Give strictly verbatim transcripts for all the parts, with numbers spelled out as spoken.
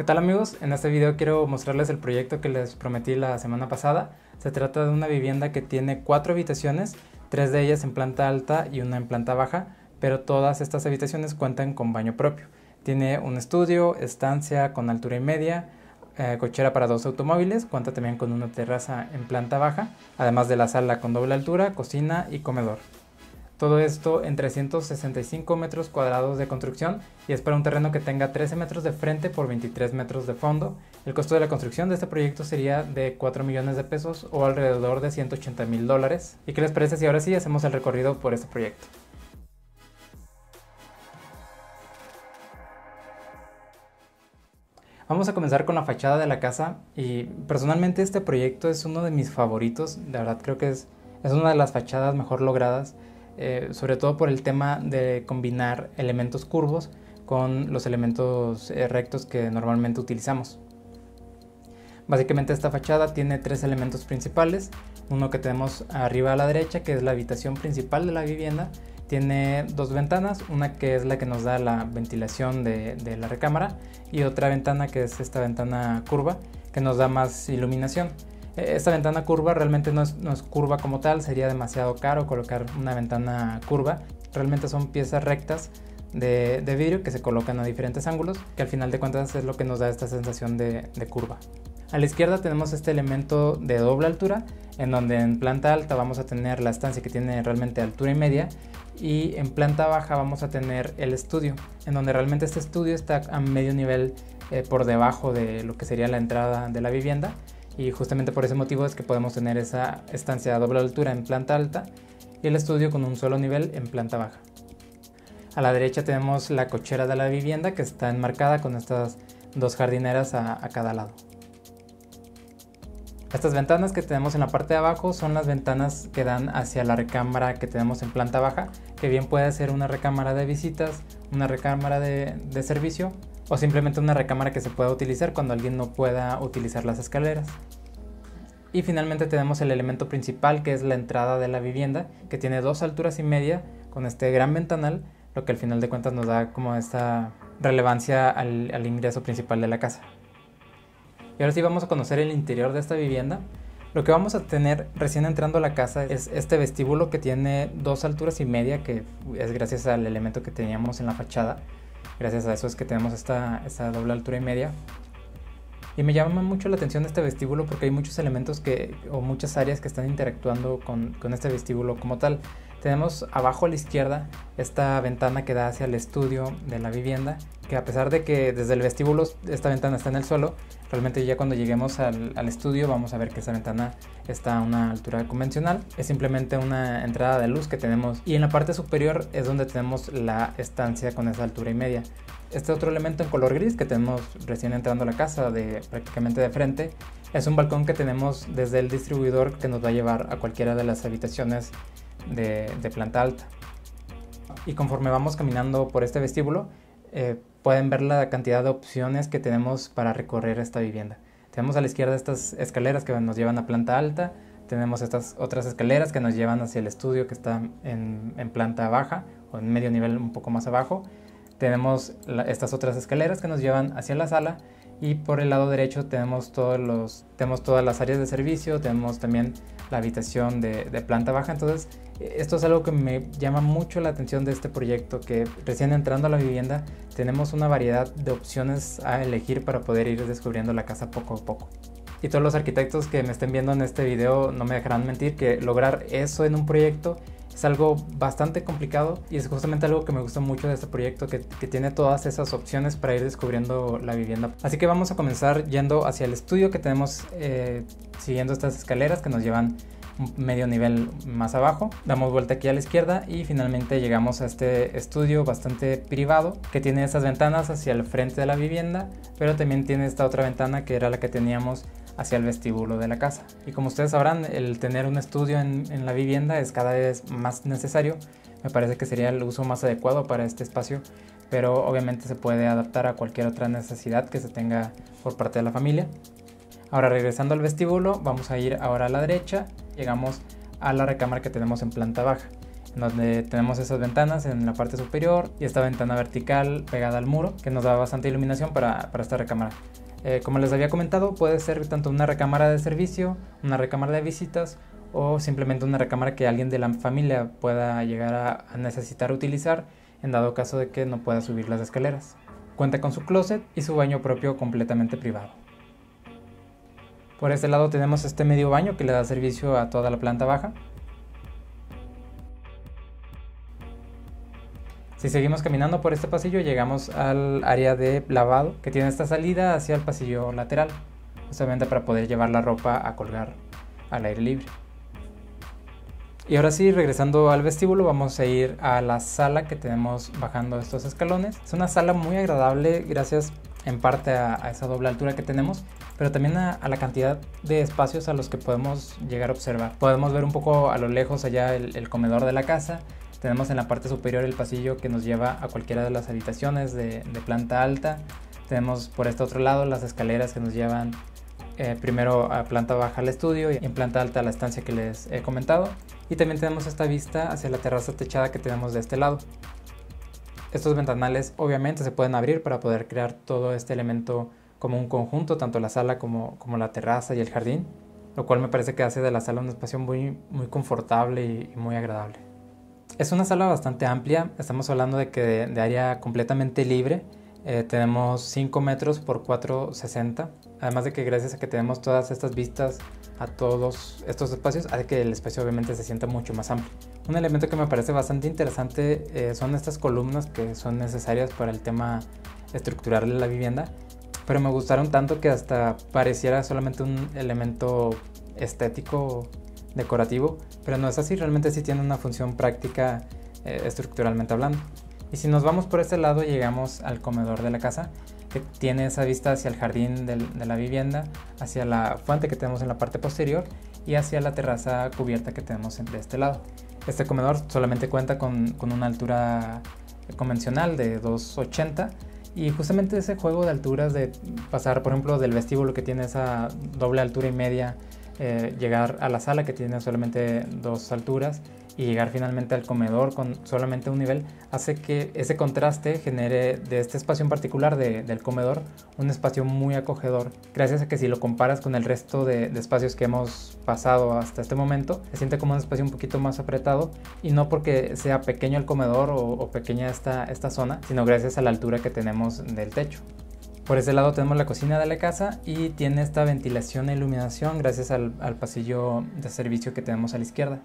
¿Qué tal amigos? En este video quiero mostrarles el proyecto que les prometí la semana pasada. Se trata de una vivienda que tiene cuatro habitaciones, tres de ellas en planta alta y una en planta baja, pero todas estas habitaciones cuentan con baño propio. Tiene un estudio, estancia con altura y media, eh, cochera para dos automóviles, cuenta también con una terraza en planta baja, además de la sala con doble altura, cocina y comedor. Todo esto en trescientos sesenta y cinco metros cuadrados de construcción y es para un terreno que tenga trece metros de frente por veintitrés metros de fondo. El costo de la construcción de este proyecto sería de cuatro millones de pesos o alrededor de ciento ochenta mil dólares. ¿Y qué les parece si ahora sí hacemos el recorrido por este proyecto? Vamos a comenzar con la fachada de la casa y personalmente este proyecto es uno de mis favoritos. De verdad creo que es, es una de las fachadas mejor logradas. Eh, sobre todo por el tema de combinar elementos curvos con los elementos eh, rectos que normalmente utilizamos. Básicamente esta fachada tiene tres elementos principales, uno que tenemos arriba a la derecha que es la habitación principal de la vivienda, tiene dos ventanas, una que es la que nos da la ventilación de, de la recámara y otra ventana que es esta ventana curva que nos da más iluminación. Esta ventana curva realmente no es, no es curva como tal, sería demasiado caro colocar una ventana curva. Realmente son piezas rectas de, de vidrio que se colocan a diferentes ángulos, que al final de cuentas es lo que nos da esta sensación de, de curva. A la izquierda tenemos este elemento de doble altura, en donde en planta alta vamos a tener la estancia que tiene realmente altura y media, y en planta baja vamos a tener el estudio, en donde realmente este estudio está a medio nivel eh, por debajo de lo que sería la entrada de la vivienda. Y justamente por ese motivo es que podemos tener esa estancia a doble altura en planta alta y el estudio con un solo nivel en planta baja. A la derecha tenemos la cochera de la vivienda que está enmarcada con estas dos jardineras a, a cada lado. Estas ventanas que tenemos en la parte de abajo son las ventanas que dan hacia la recámara que tenemos en planta baja, que bien puede ser una recámara de visitas, una recámara de, de servicio, o simplemente una recámara que se pueda utilizar cuando alguien no pueda utilizar las escaleras. Y finalmente tenemos el elemento principal que es la entrada de la vivienda, que tiene dos alturas y media con este gran ventanal, lo que al final de cuentas nos da como esta relevancia al, al ingreso principal de la casa. Y ahora sí vamos a conocer el interior de esta vivienda. Lo que vamos a tener recién entrando a la casa es este vestíbulo que tiene dos alturas y media, que es gracias al elemento que teníamos en la fachada. Gracias a eso es que tenemos esta, esta doble altura y media. Y me llama mucho la atención este vestíbulo porque hay muchos elementos que, o muchas áreas que están interactuando con, con este vestíbulo como tal. Tenemos abajo a la izquierda esta ventana que da hacia el estudio de la vivienda, que a pesar de que desde el vestíbulo esta ventana está en el suelo, realmente ya cuando lleguemos al, al estudio vamos a ver que esta ventana está a una altura convencional. Es simplemente una entrada de luz que tenemos. Y en la parte superior es donde tenemos la estancia con esa altura y media. Este otro elemento en color gris que tenemos recién entrando a la casa, de, prácticamente de frente, es un balcón que tenemos desde el distribuidor que nos va a llevar a cualquiera de las habitaciones de, de planta alta. Y conforme vamos caminando por este vestíbulo, eh, pueden ver la cantidad de opciones que tenemos para recorrer esta vivienda. Tenemos a la izquierda estas escaleras que nos llevan a planta alta, tenemos estas otras escaleras que nos llevan hacia el estudio que está en, en planta baja o en medio nivel un poco más abajo, tenemos la, estas otras escaleras que nos llevan hacia la sala y por el lado derecho tenemos, todos los, tenemos todas las áreas de servicio, tenemos también la habitación de, de planta baja. Entonces esto es algo que me llama mucho la atención de este proyecto, que recién entrando a la vivienda tenemos una variedad de opciones a elegir para poder ir descubriendo la casa poco a poco. Y todos los arquitectos que me estén viendo en este video no me dejarán mentir que lograr eso en un proyecto es algo bastante complicado y es justamente algo que me gusta mucho de este proyecto, que, que tiene todas esas opciones para ir descubriendo la vivienda. Así que vamos a comenzar yendo hacia el estudio que tenemos eh, siguiendo estas escaleras que nos llevan medio nivel más abajo, damos vuelta aquí a la izquierda y finalmente llegamos a este estudio bastante privado que tiene estas ventanas hacia el frente de la vivienda, pero también tiene esta otra ventana que era la que teníamos hacia el vestíbulo de la casa. Y como ustedes sabrán, el tener un estudio en, en la vivienda es cada vez más necesario. Me parece que sería el uso más adecuado para este espacio, pero obviamente se puede adaptar a cualquier otra necesidad que se tenga por parte de la familia. Ahora regresando al vestíbulo, vamos a ir ahora a la derecha. Llegamos a la recámara que tenemos en planta baja. donde tenemos esas ventanas en la parte superior y esta ventana vertical pegada al muro que nos da bastante iluminación para, para esta recámara. Eh, como les había comentado, puede ser tanto una recámara de servicio, una recámara de visitas o simplemente una recámara que alguien de la familia pueda llegar a, a necesitar utilizar en dado caso de que no pueda subir las escaleras. Cuenta con su closet y su baño propio completamente privado. Por este lado tenemos este medio baño que le da servicio a toda la planta baja. Si seguimos caminando por este pasillo llegamos al área de lavado que tiene esta salida hacia el pasillo lateral, justamente para poder llevar la ropa a colgar al aire libre. Y ahora sí, regresando al vestíbulo, vamos a ir a la sala que tenemos bajando estos escalones. Es una sala muy agradable gracias en parte a, a esa doble altura que tenemos, pero también a, a la cantidad de espacios a los que podemos llegar a observar. Podemos ver un poco a lo lejos allá el, el comedor de la casa. Tenemos en la parte superior el pasillo que nos lleva a cualquiera de las habitaciones de, de planta alta. Tenemos por este otro lado las escaleras que nos llevan eh, primero a planta baja al estudio y en planta alta a la estancia que les he comentado. Y también tenemos esta vista hacia la terraza techada que tenemos de este lado. Estos ventanales obviamente se pueden abrir para poder crear todo este elemento como un conjunto, tanto la sala como, como la terraza y el jardín, lo cual me parece que hace de la sala un espacio muy, muy confortable y, y muy agradable. Es una sala bastante amplia, estamos hablando de que de, de área completamente libre, eh, tenemos cinco metros por cuatro sesenta, además de que gracias a que tenemos todas estas vistas a todos estos espacios, hace que el espacio obviamente se sienta mucho más amplio. Un elemento que me parece bastante interesante eh, son estas columnas que son necesarias para el tema estructural de la vivienda, pero me gustaron tanto que hasta pareciera solamente un elemento estético decorativo, pero no es así, realmente sí tiene una función práctica eh, estructuralmente hablando. Y si nos vamos por este lado llegamos al comedor de la casa, que tiene esa vista hacia el jardín del, de la vivienda, hacia la fuente que tenemos en la parte posterior y hacia la terraza cubierta que tenemos de este lado. Este comedor solamente cuenta con, con una altura convencional de dos ochenta y justamente ese juego de alturas de pasar por ejemplo del vestíbulo que tiene esa doble altura y media, Eh, llegar a la sala que tiene solamente dos alturas y llegar finalmente al comedor con solamente un nivel hace que ese contraste genere de este espacio en particular de, del comedor un espacio muy acogedor, gracias a que si lo comparas con el resto de, de espacios que hemos pasado hasta este momento se siente como un espacio un poquito más apretado, y no porque sea pequeño el comedor o, o pequeña esta, esta zona, sino gracias a la altura que tenemos del techo. Por ese lado tenemos la cocina de la casa y tiene esta ventilación e iluminación gracias al, al pasillo de servicio que tenemos a la izquierda.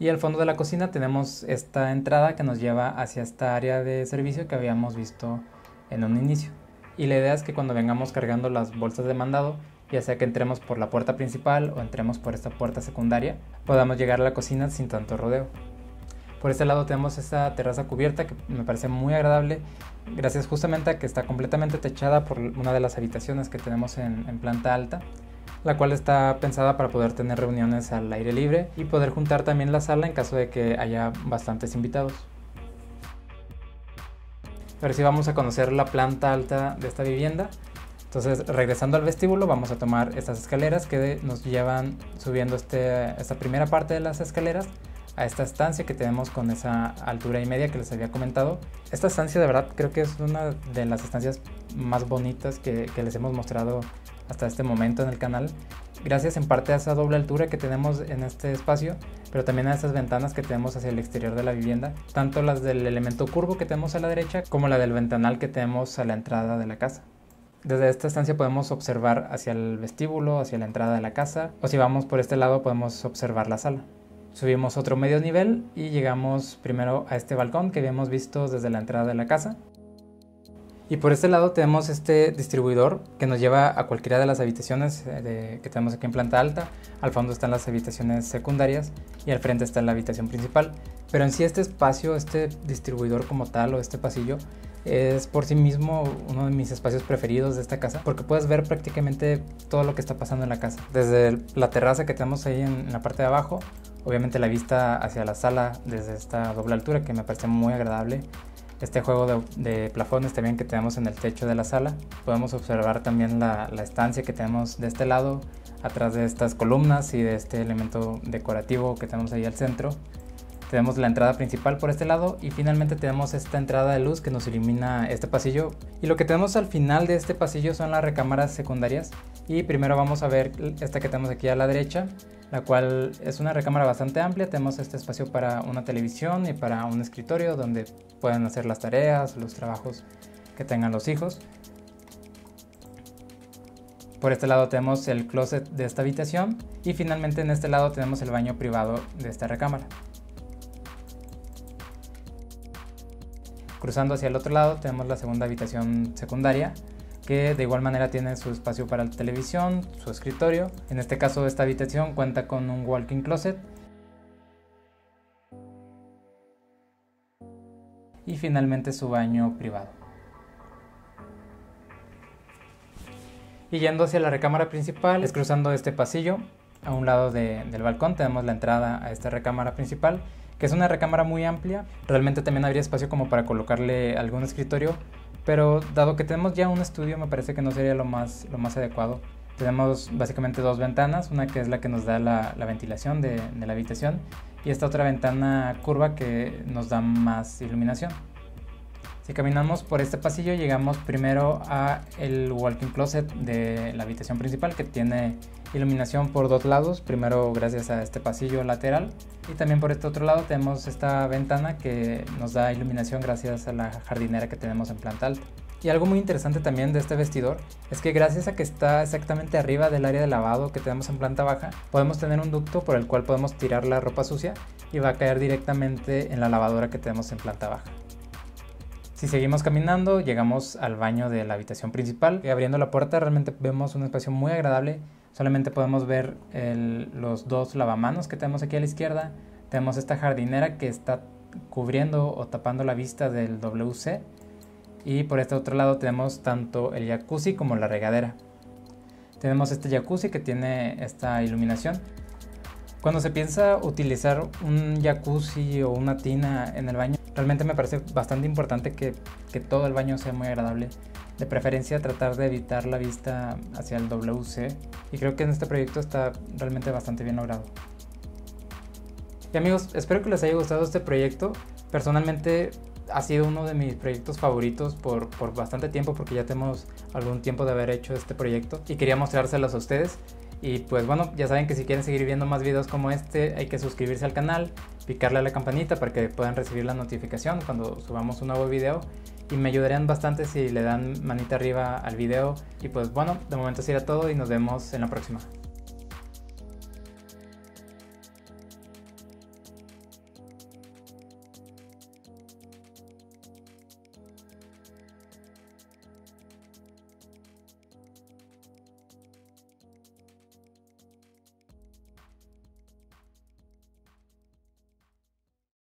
Y al fondo de la cocina tenemos esta entrada que nos lleva hacia esta área de servicio que habíamos visto en un inicio. Y la idea es que cuando vengamos cargando las bolsas de mandado, ya sea que entremos por la puerta principal o entremos por esta puerta secundaria, podamos llegar a la cocina sin tanto rodeo. Por este lado tenemos esta terraza cubierta que me parece muy agradable, gracias justamente a que está completamente techada por una de las habitaciones que tenemos en, en planta alta, la cual está pensada para poder tener reuniones al aire libre y poder juntar también la sala en caso de que haya bastantes invitados. Ahora sí vamos a conocer la planta alta de esta vivienda. Entonces regresando al vestíbulo vamos a tomar estas escaleras que nos llevan subiendo este, esta primera parte de las escaleras a esta estancia que tenemos con esa altura y media que les había comentado. Esta estancia de verdad creo que es una de las estancias más bonitas que, que les hemos mostrado hasta este momento en el canal, gracias en parte a esa doble altura que tenemos en este espacio, pero también a esas ventanas que tenemos hacia el exterior de la vivienda, tanto las del elemento curvo que tenemos a la derecha como la del ventanal que tenemos a la entrada de la casa. Desde esta estancia podemos observar hacia el vestíbulo, hacia la entrada de la casa, o si vamos por este lado podemos observar la sala. Subimos otro medio nivel y llegamos primero a este balcón que habíamos visto desde la entrada de la casa. Y por este lado tenemos este distribuidor que nos lleva a cualquiera de las habitaciones de, que tenemos aquí en planta alta. Al fondo están las habitaciones secundarias y al frente está la habitación principal. Pero en sí este espacio, este distribuidor como tal o este pasillo, es por sí mismo uno de mis espacios preferidos de esta casa porque puedes ver prácticamente todo lo que está pasando en la casa. Desde la terraza que tenemos ahí en la parte de abajo, obviamente la vista hacia la sala desde esta doble altura que me parece muy agradable. Este juego de, de plafones también que tenemos en el techo de la sala. Podemos observar también la, la estancia que tenemos de este lado, atrás de estas columnas y de este elemento decorativo que tenemos ahí al centro. Tenemos la entrada principal por este lado y finalmente tenemos esta entrada de luz que nos ilumina este pasillo. Y lo que tenemos al final de este pasillo son las recámaras secundarias. Y primero vamos a ver esta que tenemos aquí a la derecha, la cual es una recámara bastante amplia. Tenemos este espacio para una televisión y para un escritorio donde pueden hacer las tareas, los trabajos que tengan los hijos. Por este lado tenemos el closet de esta habitación y finalmente en este lado tenemos el baño privado de esta recámara. Cruzando hacia el otro lado tenemos la segunda habitación secundaria, que de igual manera tiene su espacio para la televisión, su escritorio. En este caso esta habitación cuenta con un walk-in closet. Y finalmente su baño privado. Y yendo hacia la recámara principal, es cruzando este pasillo, a un lado de, del balcón tenemos la entrada a esta recámara principal, que es una recámara muy amplia. Realmente también habría espacio como para colocarle algún escritorio, pero dado que tenemos ya un estudio me parece que no sería lo más, lo más adecuado. Tenemos básicamente dos ventanas, una que es la que nos da la, la ventilación de, de la habitación y esta otra ventana curva que nos da más iluminación. Si caminamos por este pasillo llegamos primero a el walk-in closet de la habitación principal, que tiene iluminación por dos lados, primero gracias a este pasillo lateral y también por este otro lado tenemos esta ventana que nos da iluminación gracias a la jardinera que tenemos en planta alta. Y algo muy interesante también de este vestidor es que gracias a que está exactamente arriba del área de lavado que tenemos en planta baja, podemos tener un ducto por el cual podemos tirar la ropa sucia y va a caer directamente en la lavadora que tenemos en planta baja. Si seguimos caminando, llegamos al baño de la habitación principal y abriendo la puerta realmente vemos un espacio muy agradable. Solamente podemos ver el, los dos lavamanos que tenemos aquí a la izquierda. Tenemos esta jardinera que está cubriendo o tapando la vista del W C. Y por este otro lado tenemos tanto el jacuzzi como la regadera. Tenemos este jacuzzi que tiene esta iluminación. Cuando se piensa utilizar un jacuzzi o una tina en el baño, realmente me parece bastante importante que, que todo el baño sea muy agradable. De preferencia tratar de evitar la vista hacia el W C y creo que en este proyecto está realmente bastante bien logrado. Y amigos, espero que les haya gustado este proyecto. Personalmente ha sido uno de mis proyectos favoritos por, por bastante tiempo, porque ya tenemos algún tiempo de haber hecho este proyecto y quería mostrárselos a ustedes. Y pues bueno, ya saben que si quieren seguir viendo más videos como este hay que suscribirse al canal, picarle a la campanita para que puedan recibir la notificación cuando subamos un nuevo video. Y me ayudarían bastante si le dan manita arriba al video. Y pues bueno, de momento sería todo y nos vemos en la próxima.